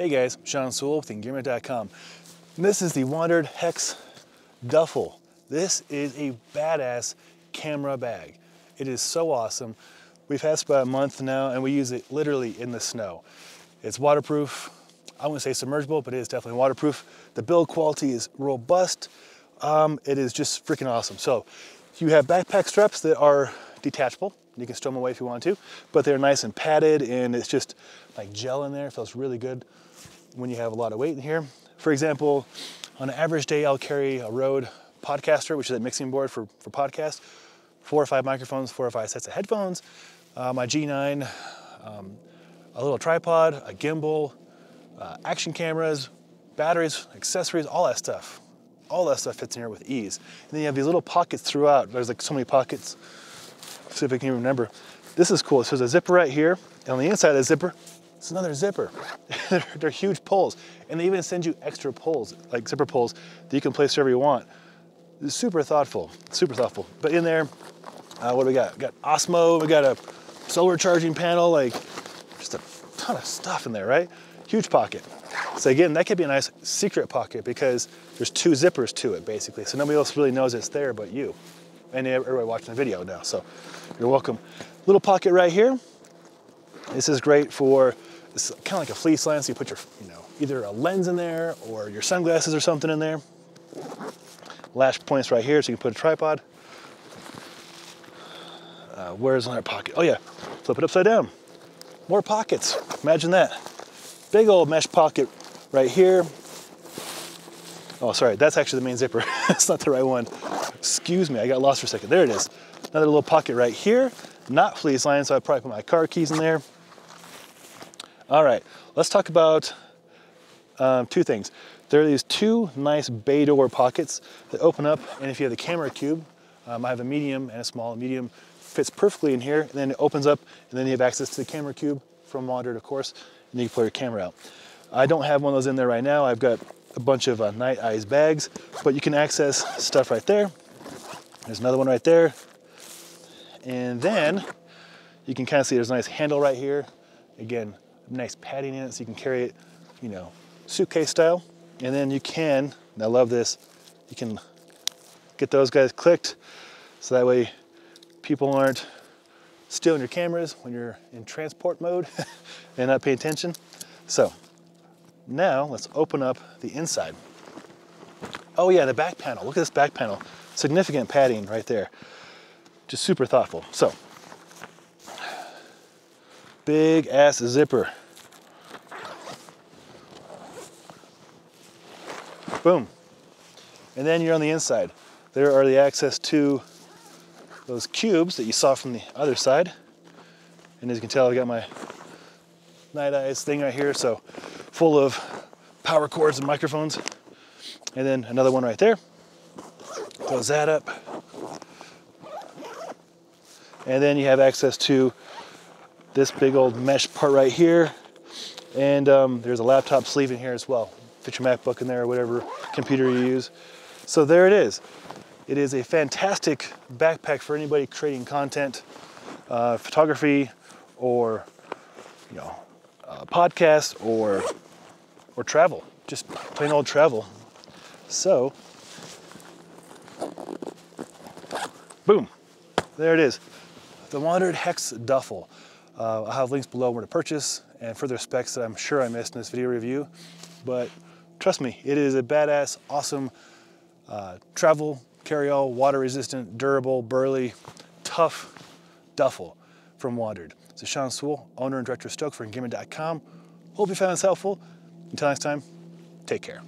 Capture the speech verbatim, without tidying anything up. Hey guys, Sean Sewell with Engearment dot com. This is the WANDRD Hex Duffel. This is a badass camera bag. It is so awesome. We've had this about a month now and we use it literally in the snow. It's waterproof. I wouldn't say submergible, but it is definitely waterproof. The build quality is robust. Um, it is just freaking awesome. So you have backpack straps that are detachable. You can stow them away if you want to, but they're nice and padded and it's just like gel in there. It feels really good when you have a lot of weight in here. For example, on an average day, I'll carry a Rode Podcaster, which is a mixing board for, for podcasts, four or five microphones, four or five sets of headphones, uh, my G nine, um, a little tripod, a gimbal, uh, action cameras, batteries, accessories, all that stuff. All that stuff fits in here with ease. And then you have these little pockets throughout. There's like so many pockets. See if I can remember. This is cool. So there's a zipper right here, and on the inside of the zipper, it's another zipper. they're, they're huge poles, and they even send you extra poles, like zipper poles, that you can place wherever you want. It's super thoughtful, super thoughtful. But in there, uh, what do we got? We got Osmo, we got a solar charging panel, like just a ton of stuff in there, right? Huge pocket. So again, that could be a nice secret pocket because there's two zippers to it, basically. So nobody else really knows it's there but you. And everybody watching the video now, so you're welcome. Little pocket right here. This is great for, it's kind of like a fleece lens. So you put your, you know, either a lens in there or your sunglasses or something in there. Lash points right here, so you can put a tripod. Uh, where's another pocket? Oh yeah, flip it upside down. More pockets, imagine that. Big old mesh pocket right here. Oh, sorry, that's actually the main zipper. That's not the right one. Excuse me, I got lost for a second. There it is. Another little pocket right here. Not fleece lined, so I probably put my car keys in there. All right, let's talk about um, two things. There are these two nice bay door pockets that open up, and if you have the camera cube, um, I have a medium and a small. Medium fits perfectly in here, and then it opens up, and then you have access to the camera cube from WANDRD, of course, and you can pull your camera out. I don't have one of those in there right now. I've got a bunch of uh, night eyes bags, but you can access stuff right there. There's another one right there. And then you can kind of see there's a nice handle right here. Again, nice padding in it so you can carry it, you know, suitcase style. And then you can, and I love this, you can get those guys clicked so that way people aren't stealing your cameras when you're in transport mode and not paying attention. So now let's open up the inside. Oh yeah, the back panel, look at this back panel. Significant padding right there. Just super thoughtful. So, big ass zipper. Boom. And then you're on the inside. There are the access to those cubes that you saw from the other side. And as you can tell, I got my night eyes thing right here, so full of power cords and microphones. And then another one right there. Close that up. And then you have access to this big old mesh part right here. And um, there's a laptop sleeve in here as well. Fit your MacBook in there or whatever computer you use. So there it is. It is a fantastic backpack for anybody creating content, uh, photography, or you know, uh, podcasts, or or travel. Just plain old travel. So, boom, there it is. The WANDRD Hex Duffel. Uh, I'll have links below where to purchase and further specs that I'm sure I missed in this video review. But trust me, it is a badass, awesome uh, travel, carry-all, water-resistant, durable, burly, tough duffel from WANDRD. This is Sean Sewell, owner and director of Stoke for Engearment dot com. Hope you found this helpful. Until next time, take care.